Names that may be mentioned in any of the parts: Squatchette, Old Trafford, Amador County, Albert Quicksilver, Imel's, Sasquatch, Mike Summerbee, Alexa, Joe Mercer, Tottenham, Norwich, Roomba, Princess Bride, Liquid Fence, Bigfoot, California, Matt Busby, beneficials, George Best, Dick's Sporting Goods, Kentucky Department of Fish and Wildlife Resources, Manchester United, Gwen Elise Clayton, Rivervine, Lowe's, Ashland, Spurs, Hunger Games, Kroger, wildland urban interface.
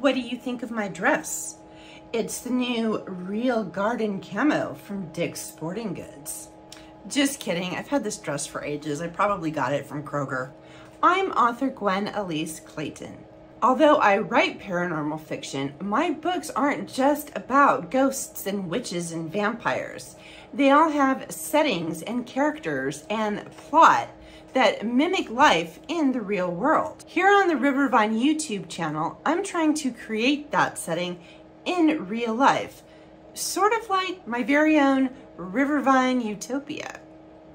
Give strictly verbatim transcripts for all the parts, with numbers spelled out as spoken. What do you think of my dress? It's the new Real Garden Camo from Dick's Sporting Goods. Just kidding, I've had this dress for ages. I probably got it from Kroger. I'm author Gwen Elise Clayton. Although I write paranormal fiction, my books aren't just about ghosts and witches and vampires. They all have settings and characters and plot that mimic life in the real world. Here on the Rivervine YouTube channel, I'm trying to create that setting in real life, sort of like my very own Rivervine utopia.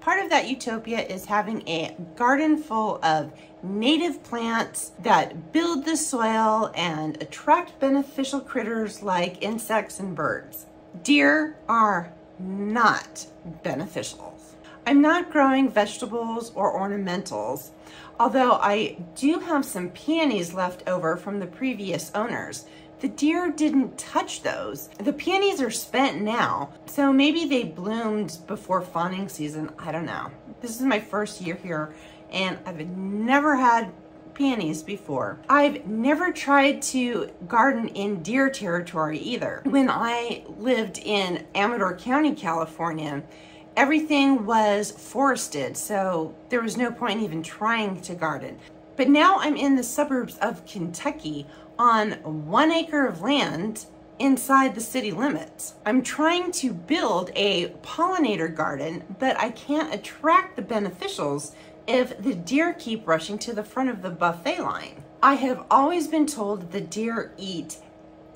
Part of that utopia is having a garden full of native plants that build the soil and attract beneficial critters like insects and birds. Deer are not beneficial. I'm not growing vegetables or ornamentals, although I do have some peonies left over from the previous owners. The deer didn't touch those. The peonies are spent now, so maybe they bloomed before fawning season. I don't know. This is my first year here, and I've never had peonies before. I've never tried to garden in deer territory either. When I lived in Amador County, California, everything was forested, so there was no point in even trying to garden. But now I'm in the suburbs of Kentucky on one acre of land inside the city limits. I'm trying to build a pollinator garden, but I can't attract the beneficials if the deer keep rushing to the front of the buffet line. I have always been told the deer eat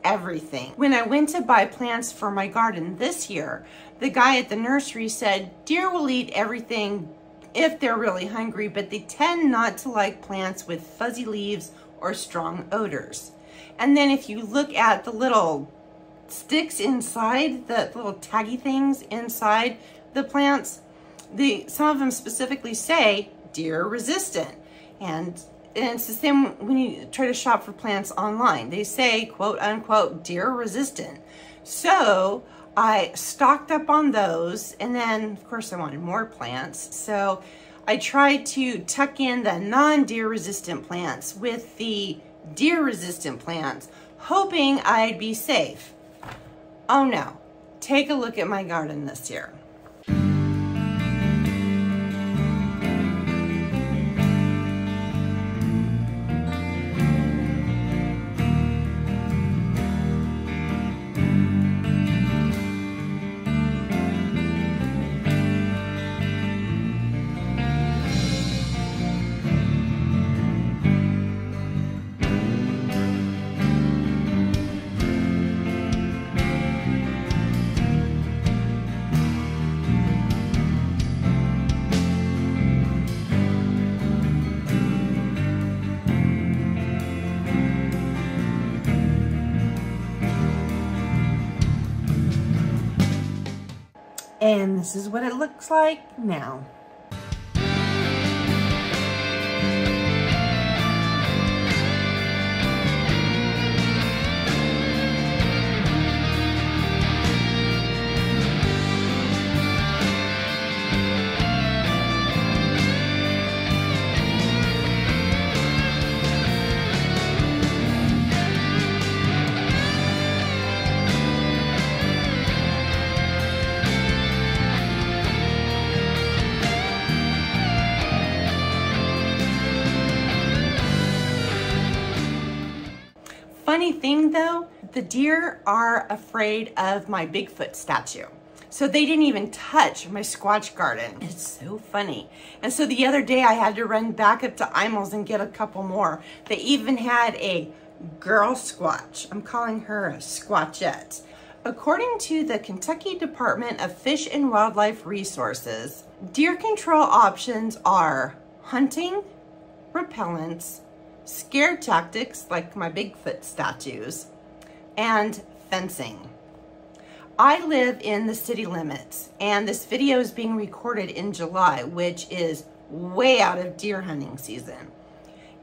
everything. When I went to buy plants for my garden this year, the guy at the nursery said, deer will eat everything if they're really hungry, but they tend not to like plants with fuzzy leaves or strong odors. And then if you look at the little sticks inside, the little taggy things inside the plants, the, some of them specifically say deer resistant. And, and it's the same when you try to shop for plants online. They say, quote unquote, deer resistant. So I stocked up on those, and then of course I wanted more plants, so I tried to tuck in the non-deer resistant plants with the deer resistant plants, hoping I'd be safe. Oh no, take a look at my garden this year. And this is what it looks like now. Funny thing though, the deer are afraid of my Bigfoot statue. So they didn't even touch my Squatch garden. It's so funny. And so the other day I had to run back up to Imel's and get a couple more. They even had a girl Squatch. I'm calling her a Squatchette. According to the Kentucky Department of Fish and Wildlife Resources, deer control options are hunting, repellents, scare tactics like my Bigfoot statues, and fencing. I live in the city limits, and this video is being recorded in July, which is way out of deer hunting season.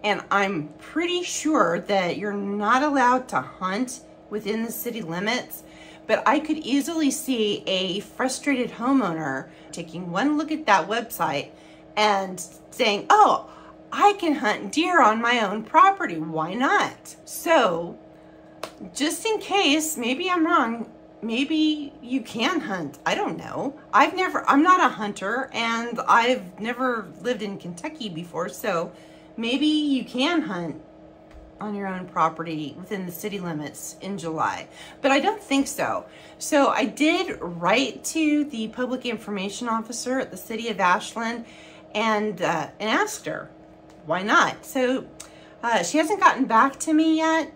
And I'm pretty sure that you're not allowed to hunt within the city limits, but I could easily see a frustrated homeowner taking one look at that website and saying, oh, I can hunt deer on my own property. Why not? So just in case, maybe I'm wrong, maybe you can hunt. I don't know. I've never, I'm not a hunter, and I've never lived in Kentucky before, so maybe you can hunt on your own property within the city limits in July, but I don't think so. So I did write to the public information officer at the city of Ashland and uh, and asked her, why not? So uh, she hasn't gotten back to me yet,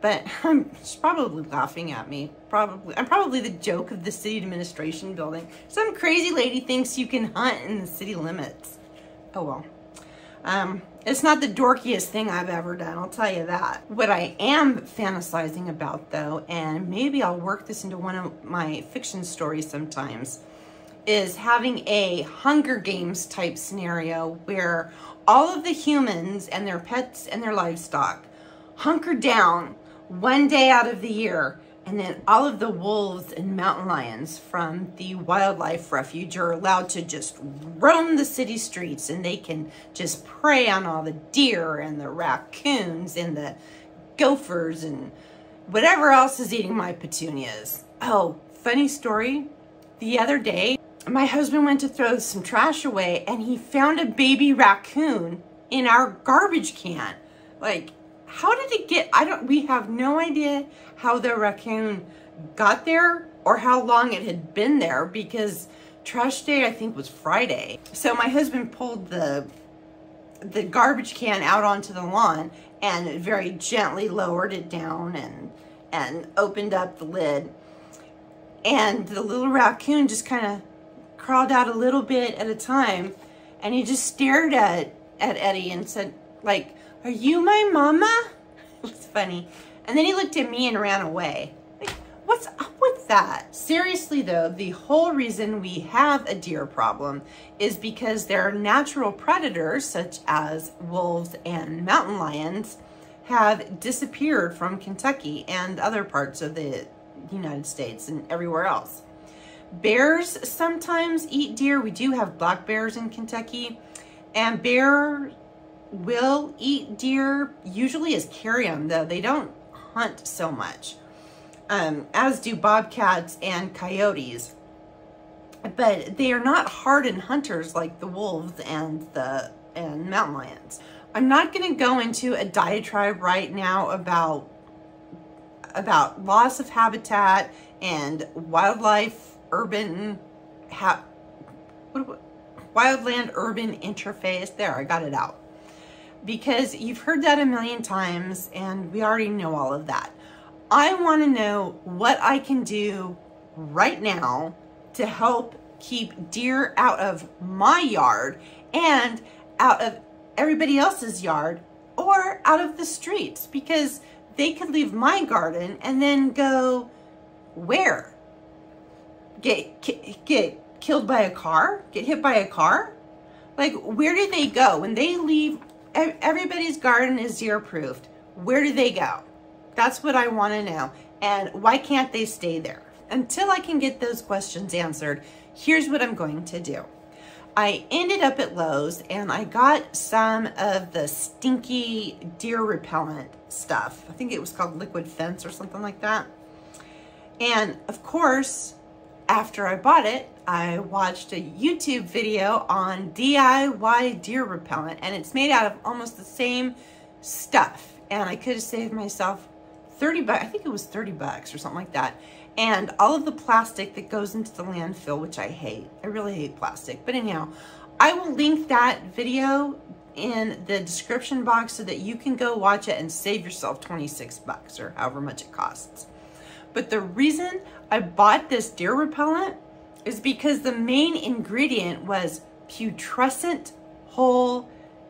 but um, she's probably laughing at me. Probably, I'm probably the joke of the city administration building. Some crazy lady thinks you can hunt in the city limits. Oh well. Um, it's not the dorkiest thing I've ever done, I'll tell you that. What I am fantasizing about though, and maybe I'll work this into one of my fiction stories sometimes, is having a Hunger Games type scenario where all of the humans and their pets and their livestock hunker down one day out of the year, and then all of the wolves and mountain lions from the wildlife refuge are allowed to just roam the city streets, and they can just prey on all the deer and the raccoons and the gophers and whatever else is eating my petunias. Oh, funny story. The other day, my husband went to throw some trash away and he found a baby raccoon in our garbage can. Like, how did it get, I don't, we have no idea how the raccoon got there or how long it had been there, because trash day, I think, was Friday. So my husband pulled the, the garbage can out onto the lawn and very gently lowered it down and, and opened up the lid. And the little raccoon just kind of crawled out a little bit at a time. And he just stared at, at Eddie and said, like, "Are you my mama?" It's funny. And then he looked at me and ran away. Like, what's up with that? Seriously though, the whole reason we have a deer problem is because their natural predators, such as wolves and mountain lions, have disappeared from Kentucky and other parts of the United States and everywhere else. Bears sometimes eat deer. We do have black bears in Kentucky, and bears will eat deer, usually as carrion, though they don't hunt so much, um, as do bobcats and coyotes. But they are not hardened hunters like the wolves and the and mountain lions. I'm not going to go into a diatribe right now about about loss of habitat and wildlife, urban, ha what, wildland urban interface. There, I got it out. Because you've heard that a million times and we already know all of that. I want to know what I can do right now to help keep deer out of my yard and out of everybody else's yard or out of the streets, because they could leave my garden and then go where? Get, get, get killed by a car? Get hit by a car? Like, where do they go when they leave? Everybody's garden is deer proofed. Where do they go? That's what I want to know. And why can't they stay there? Until I can get those questions answered, here's what I'm going to do. I ended up at Lowe's and I got some of the stinky deer repellent stuff. I think it was called Liquid Fence or something like that. And of course, after I bought it, I watched a YouTube video on D I Y deer repellent, and it's made out of almost the same stuff. And I could have saved myself thirty bucks. I think it was thirty bucks or something like that. And all of the plastic that goes into the landfill, which I hate. I really hate plastic. But anyhow, I will link that video in the description box so that you can go watch it and save yourself twenty-six bucks or however much it costs. But the reason I bought this deer repellent is because the main ingredient was putrescent whole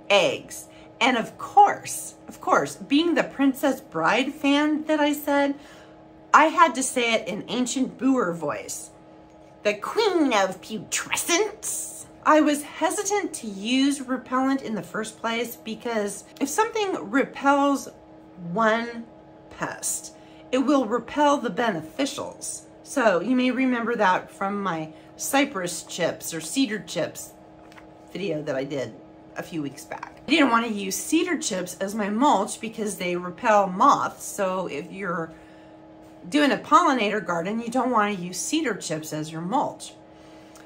eggs. And of course, of course, being the Princess Bride fan that I said, I had to say it in ancient Boer voice. The Queen of Putrescence. I was hesitant to use repellent in the first place because if something repels one pest, it will repel the beneficials. So you may remember that from my cypress chips or cedar chips video that I did a few weeks back. I didn't want to use cedar chips as my mulch because they repel moths. So if you're doing a pollinator garden, you don't want to use cedar chips as your mulch.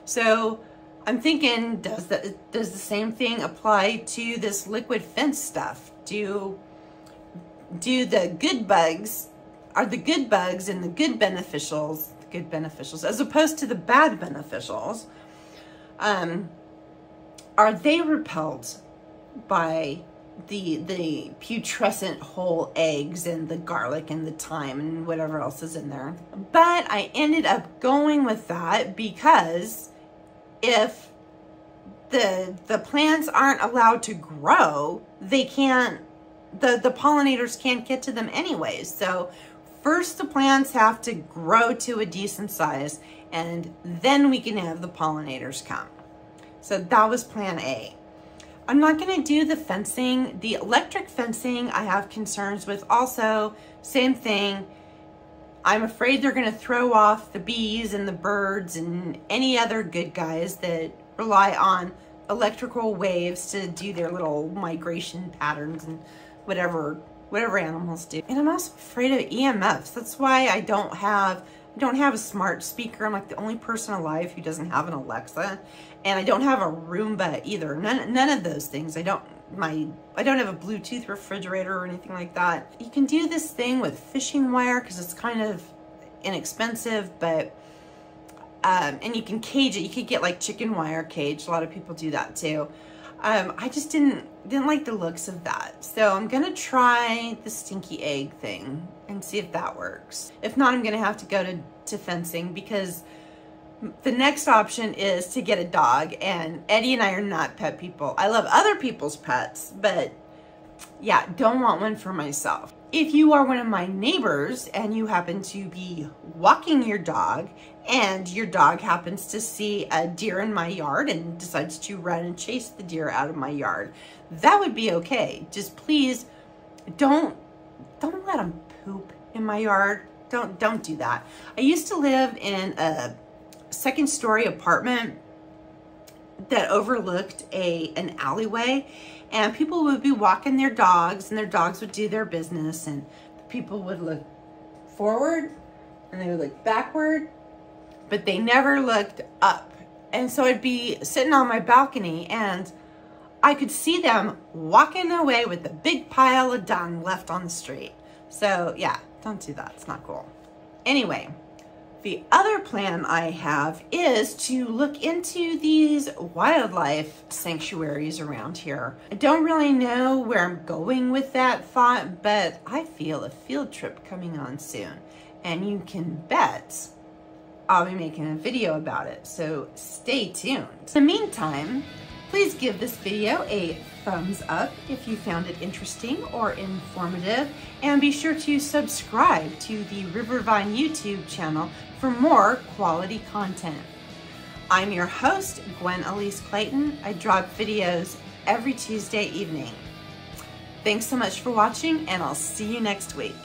So I'm thinking, does the, does the same thing apply to this liquid fence stuff? Do, do the good bugs, are the good bugs and the good beneficials, the good beneficials, as opposed to the bad beneficials, um, are they repelled by the, the putrescent whole eggs and the garlic and the thyme and whatever else is in there? But I ended up going with that because if the, the plants aren't allowed to grow, they can't, the, the pollinators can't get to them anyways. So first the plants have to grow to a decent size, and then we can have the pollinators come. So that was plan A. I'm not going to do the fencing. The electric fencing I have concerns with also. Same thing. I'm afraid they're going to throw off the bees and the birds and any other good guys that rely on electrical waves to do their little migration patterns and whatever whatever animals do. And I'm also afraid of E M Fs. That's why I don't have I don't have a smart speaker. I'm like the only person alive who doesn't have an Alexa, and I don't have a Roomba either. None, none of those things. I don't, my, I don't have a Bluetooth refrigerator or anything like that. You can do this thing with fishing wire because it's kind of inexpensive, but, um, and you can cage it. You could get like chicken wire caged. A lot of people do that too. Um, I just didn't, didn't like the looks of that. So I'm going to try the stinky egg thing and see if that works. If not, I'm going to have to go to, to fencing, because the next option is to get a dog, and Eddie and I are not pet people. I love other people's pets, but yeah, don't want one for myself. If you are one of my neighbors and you happen to be walking your dog and your dog happens to see a deer in my yard and decides to run and chase the deer out of my yard, that would be okay. Just please don't, don't let them poop in my yard. Don't, don't do that. I used to live in a second story apartment that overlooked a, an alleyway, and people would be walking their dogs and their dogs would do their business, and the people would look forward and they would look backward, but they never looked up. And so I'd be sitting on my balcony and I could see them walking away with a big pile of dung left on the street. So yeah, don't do that. It's not cool. Anyway, the other plan I have is to look into these wildlife sanctuaries around here. I don't really know where I'm going with that thought, but I feel a field trip coming on soon, and you can bet I'll be making a video about it, so stay tuned. In the meantime, please give this video a thumbs up if you found it interesting or informative, and be sure to subscribe to the Rivervine YouTube channel for more quality content. I'm your host, Gwen Elise Clayton. I drop videos every Tuesday evening. Thanks so much for watching, and I'll see you next week.